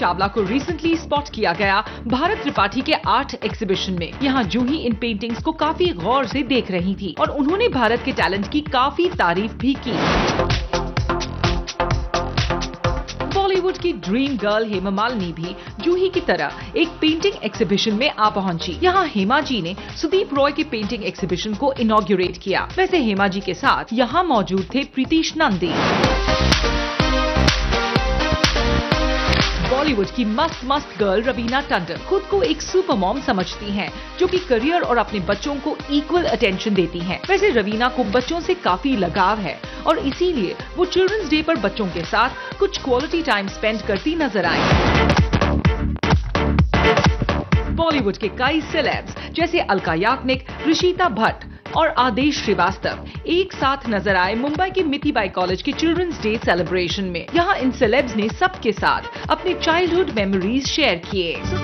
चावला को recently spot किया गया भारत त्रिपाठी के आर्ट एग्जीबिशन में। यहाँ जूही इन पेंटिंग्स को काफी गौर से देख रही थी और उन्होंने भारत के टैलेंट की काफी तारीफ भी की। बॉलीवुड की ड्रीम गर्ल हेमा मालनी भी जूही की तरह एक पेंटिंग एग्जीबिशन में आ पहुंची। यहाँ हेमा जी ने सुदीप रॉय के पेंटिंग एग्जीबिशन को इनॉग्रेट किया। वैसे हेमा जी के साथ यहाँ मौजूद थे प्रीतीश नंदी। बॉलीवुड की मस्त गर्ल रवीना टंडन खुद को एक सुपर मॉम समझती हैं, जो कि करियर और अपने बच्चों को इक्वल अटेंशन देती हैं। वैसे रवीना को बच्चों से काफी लगाव है और इसीलिए वो चिल्ड्रंस डे पर बच्चों के साथ कुछ क्वालिटी टाइम स्पेंड करती नजर आईं। बॉलीवुड के कई सेलेब्स जैसे अलका याग्निक, ऋषिता भट्ट और आदेश श्रीवास्तव एक साथ नजर आए मुंबई के मिठीबाई कॉलेज के चिल्ड्रंस डे सेलिब्रेशन में। यहाँ इन सेलेब्स ने सबके साथ अपने चाइल्डहुड मेमोरीज शेयर किए।